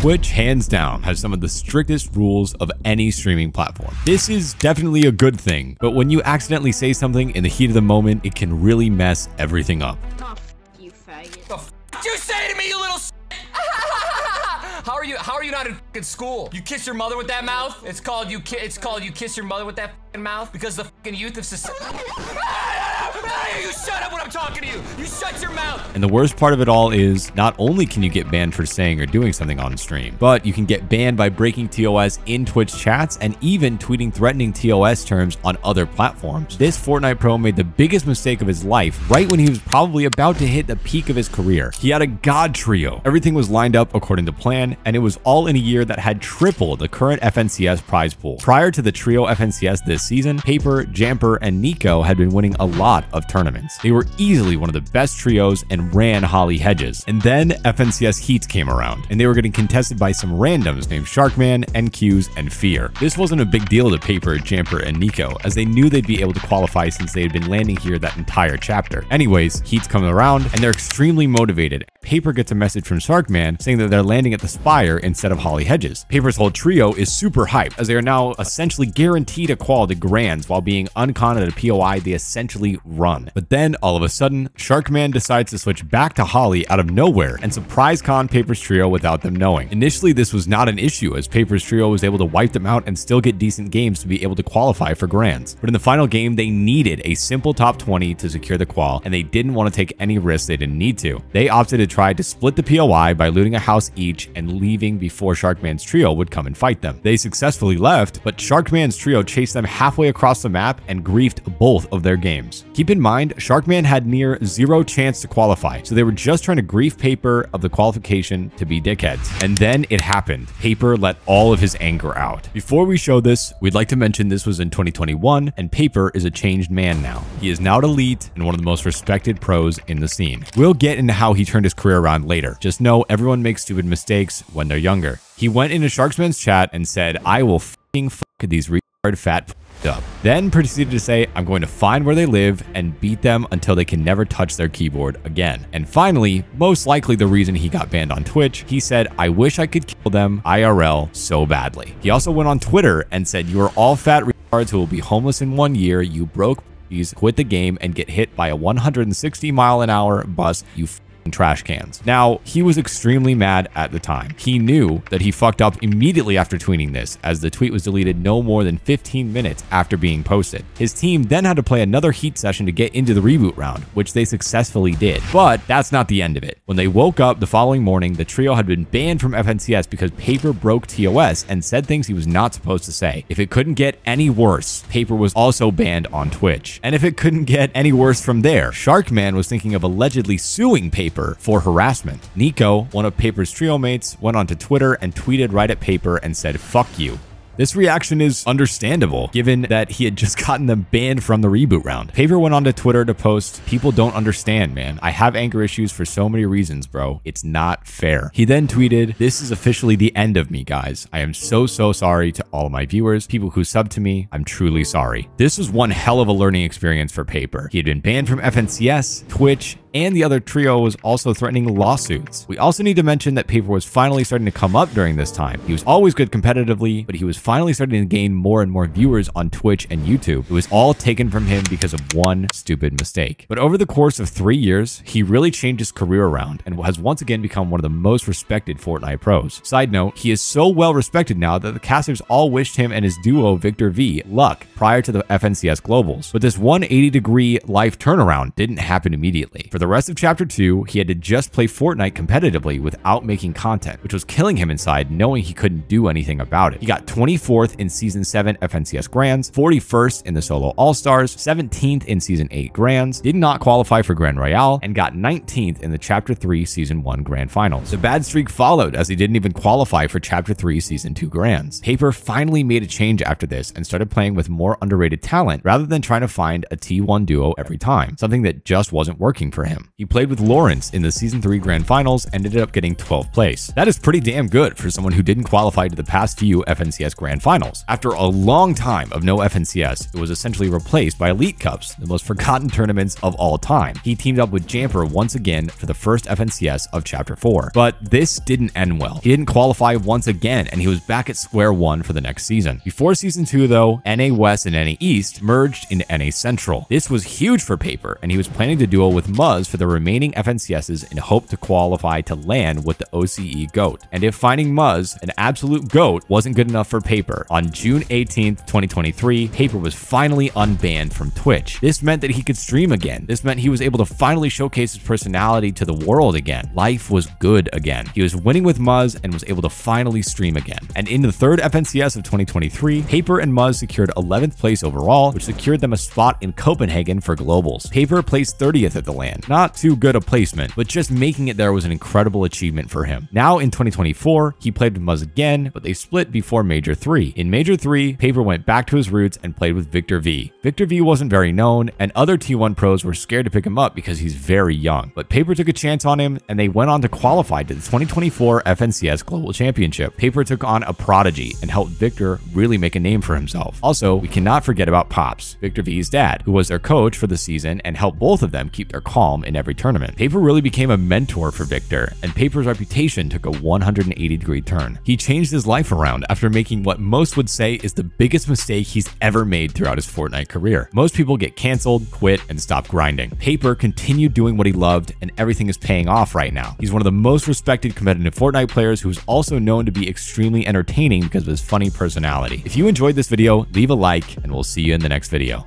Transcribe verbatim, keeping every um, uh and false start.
Twitch, hands down, has some of the strictest rules of any streaming platform. This is definitely a good thing, but when you accidentally say something in the heat of the moment, it can really mess everything up. Oh, you faggot. The f you say to me, you little s***? How are you, how are you not in f***ing school? You kiss your mother with that mouth? It's called you, ki it's called you kiss your mother with that f***ing mouth? Because the f***ing youth of society. You shut up when I'm talking to you. You shut your mouth. And the worst part of it all is not only can you get banned for saying or doing something on stream, but you can get banned by breaking T O S in Twitch chats and even tweeting threatening T O S terms on other platforms. This Fortnite pro made the biggest mistake of his life right when he was probably about to hit the peak of his career. He had a god trio. Everything was lined up according to plan, and it was all in a year that had triple the current F N C S prize pool. Prior to the trio F N C S this season, Paper, Jamper, and Nico had been winning a lot of tournaments. Tournaments. They were easily one of the best trios and ran Holly Hedges. And then F N C S Heats came around, and they were getting contested by some randoms named Sharkman, N Qs, and Fear. This wasn't a big deal to Paper, Jamper, and Nico, as they knew they'd be able to qualify since they had been landing here that entire chapter. Anyways, Heats come around, and they're extremely motivated. Paper gets a message from Sharkman saying that they're landing at the Spire instead of Holly Hedges. Paper's whole trio is super hyped, as they are now essentially guaranteed a qual to Grands while being unconned at a P O I they essentially run. But then, all of a sudden, Sharkman decides to switch back to Holly out of nowhere and surprise con Paper's trio without them knowing. Initially, this was not an issue, as Paper's trio was able to wipe them out and still get decent games to be able to qualify for Grands. But in the final game, they needed a simple top twenty to secure the qual, and they didn't want to take any risks they didn't need to. They opted to try to split the P O I by looting a house each and leaving before Sharkman's trio would come and fight them. They successfully left, but Sharkman's trio chased them halfway across the map and griefed both of their games. Keep in mind, Sharkman had near zero chance to qualify, so they were just trying to grief Paper of the qualification to be dickheads. And then it happened. Paper let all of his anger out. Before we show this, we'd like to mention this was in twenty twenty-one, and Paper is a changed man now. He is now elite and one of the most respected pros in the scene. We'll get into how he turned his career around later. Just know everyone makes stupid mistakes when they're younger. He went into Sharksman's chat and said, "I will f***ing fuck these retard fat up." Then proceeded to say, "I'm going to find where they live and beat them until they can never touch their keyboard again." And finally, most likely the reason he got banned on Twitch, he said, "I wish I could kill them I R L so badly." He also went on Twitter and said, "You are all fat retards who will be homeless in one year. You broke p***s, quit the game and get hit by a one hundred sixty mile an hour bus, you f***. Trash cans." Now, he was extremely mad at the time. He knew that he fucked up immediately after tweeting this, as the tweet was deleted no more than fifteen minutes after being posted. His team then had to play another Heat session to get into the reboot round, which they successfully did. But that's not the end of it. When they woke up the following morning, the trio had been banned from F N C S because Paper broke T O S and said things he was not supposed to say. If it couldn't get any worse, Paper was also banned on Twitch. And if it couldn't get any worse from there, Sharkman was thinking of allegedly suing Paper for harassment. Nico, one of Paper's trio mates, went onto Twitter and tweeted right at Paper and said, "Fuck you." This reaction is understandable, given that he had just gotten them banned from the reboot round. Paper went onto Twitter to post, "People don't understand, man. I have anger issues for so many reasons, bro. It's not fair." He then tweeted, "This is officially the end of me, guys. I am so, so sorry to all my viewers, people who sub to me. I'm truly sorry." This was one hell of a learning experience for Paper. He had been banned from F N C S, Twitch, and the other trio was also threatening lawsuits. We also need to mention that Paper was finally starting to come up during this time. He was always good competitively, but he was finally starting to gain more and more viewers on Twitch and YouTube. It was all taken from him because of one stupid mistake. But over the course of three years, he really changed his career around and has once again become one of the most respected Fortnite pros. Side note, he is so well respected now that the casters all wished him and his duo VicterV luck prior to the F N C S Globals. But this one hundred eighty degree life turnaround didn't happen immediately. For the rest of Chapter two, he had to just play Fortnite competitively without making content, which was killing him inside, knowing he couldn't do anything about it. He got twenty-fourth in Season seven F N C S Grands, forty-first in the Solo All-Stars, seventeenth in Season eight Grands, did not qualify for Grand Royale, and got nineteenth in the Chapter three Season one Grand Finals. The bad streak followed, as he didn't even qualify for Chapter three Season two Grands. Paper finally made a change after this and started playing with more underrated talent rather than trying to find a T one duo every time, something that just wasn't working for him. him. He played with Lawrence in the Season three Grand Finals and ended up getting twelfth place. That is pretty damn good for someone who didn't qualify to the past few F N C S Grand Finals. After a long time of no F N C S, it was essentially replaced by Elite Cups, the most forgotten tournaments of all time. He teamed up with Jamper once again for the first F N C S of Chapter four, but this didn't end well. He didn't qualify once again, and he was back at square one for the next season. Before Season two, though, N A West and N A East merged into N A Central. This was huge for Paper, and he was planning to duel with Muzz for the remaining F N C Ses in hope to qualify to LAN with the O C E GOAT. And if finding Muzz, an absolute GOAT, wasn't good enough for Paper, on June eighteenth, twenty twenty-three, Paper was finally unbanned from Twitch. This meant that he could stream again. This meant he was able to finally showcase his personality to the world again. Life was good again. He was winning with Muzz and was able to finally stream again. And in the third F N C S of twenty twenty-three, Paper and Muzz secured eleventh place overall, which secured them a spot in Copenhagen for Globals. Paper placed thirtieth at the LAN. Not too good a placement, but just making it there was an incredible achievement for him. Now in twenty twenty-four, he played with Muzz again, but they split before Major three. In Major three, Paper went back to his roots and played with VicterV. VicterV wasn't very known, and other T one pros were scared to pick him up because he's very young. But Paper took a chance on him, and they went on to qualify to the twenty twenty-four F N C S Global Championship. Paper took on a prodigy and helped Victor really make a name for himself. Also, we cannot forget about Pops, VicterV's dad, who was their coach for the season and helped both of them keep their calm in every tournament. Paper really became a mentor for Victor, and Paper's reputation took a one hundred eighty degree turn. He changed his life around after making what most would say is the biggest mistake he's ever made throughout his Fortnite career. Most people get canceled, quit, and stop grinding. Paper continued doing what he loved, and everything is paying off right now. He's one of the most respected competitive Fortnite players who is also known to be extremely entertaining because of his funny personality. If you enjoyed this video, leave a like, and we'll see you in the next video.